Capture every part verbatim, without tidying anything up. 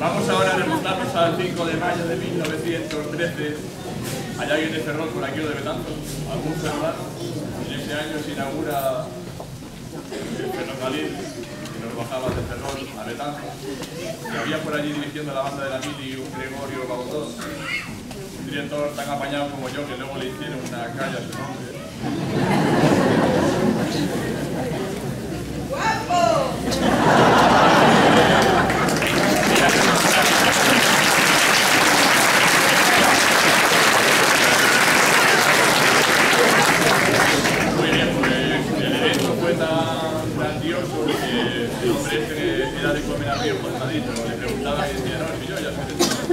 Vamos ahora a remontarnos al cinco de mayo de mil novecientos trece. ¿Hay alguien de Ferrol por aquí o de Betanzos? ¿Algún ferrolano? Y ese año se inaugura el ferrocarril que nos bajaba de Ferrol a Betanzos. Y había por allí dirigiendo la banda de la mili un Gregorio Baudot, un director tan apañado como yo que luego le hicieron una calle a su nombre. El hombre este que era de comer arriba, pasadizo, le preguntaba y decía, no, si yo ya soy de Ferrol.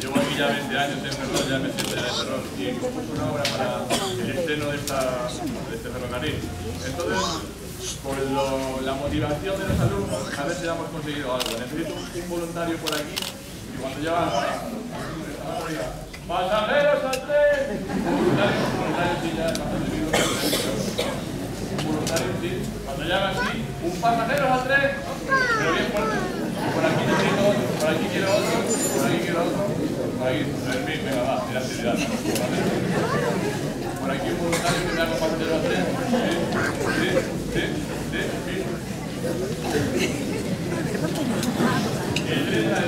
Llevo aquí ya veinte años en Ferrol, ya me siento ya de Ferrol. Y compuso una obra para el estreno de, esta, de este ferrocarril. Entonces, por lo, la motivación de los alumnos, a ver si hemos conseguido algo. Necesito un voluntario por aquí, y cuando ya van, ¡pasajeros al tren! Un voluntario, un voluntario, sí, ya es bastante vivo. Un voluntario, sí, cuando ya van así, un pasajero al tren, pero bien fuerte. Por aquí necesito otro, por aquí quiero otro, por aquí quiero otro, por aquí, en fin, venga, va, tira, tira, tira. Por aquí un voluntario que me haga un pasajero al tren. Sí, sí, sí, sí. El tren ya de...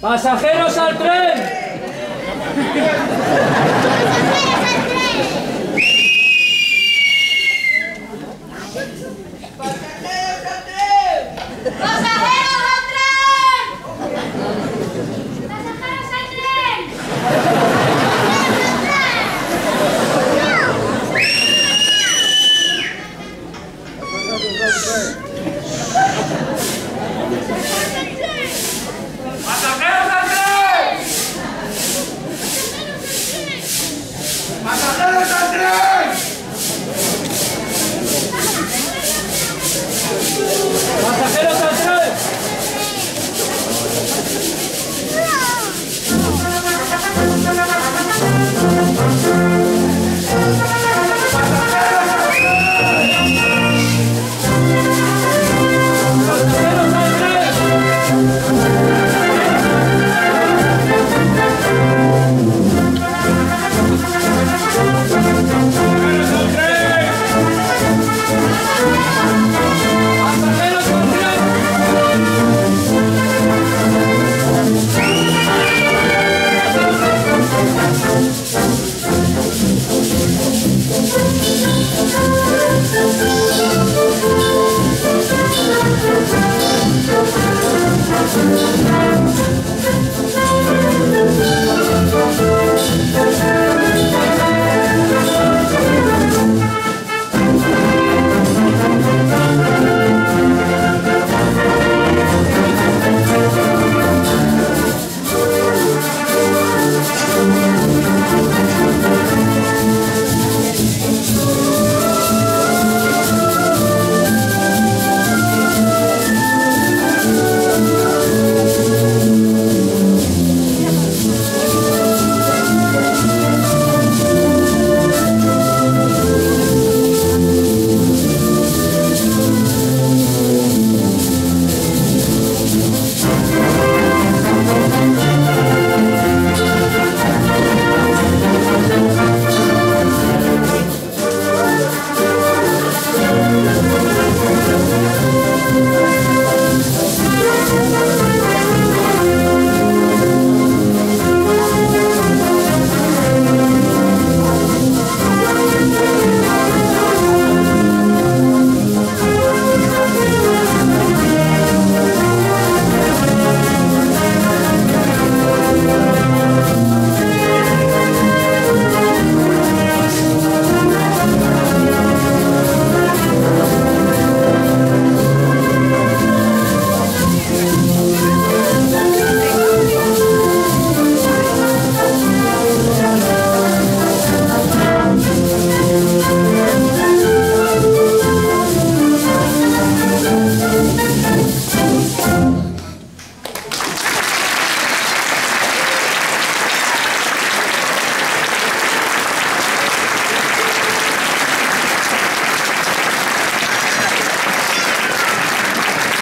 ¡Pasajeros al tren! ¡Pasajeros al tren!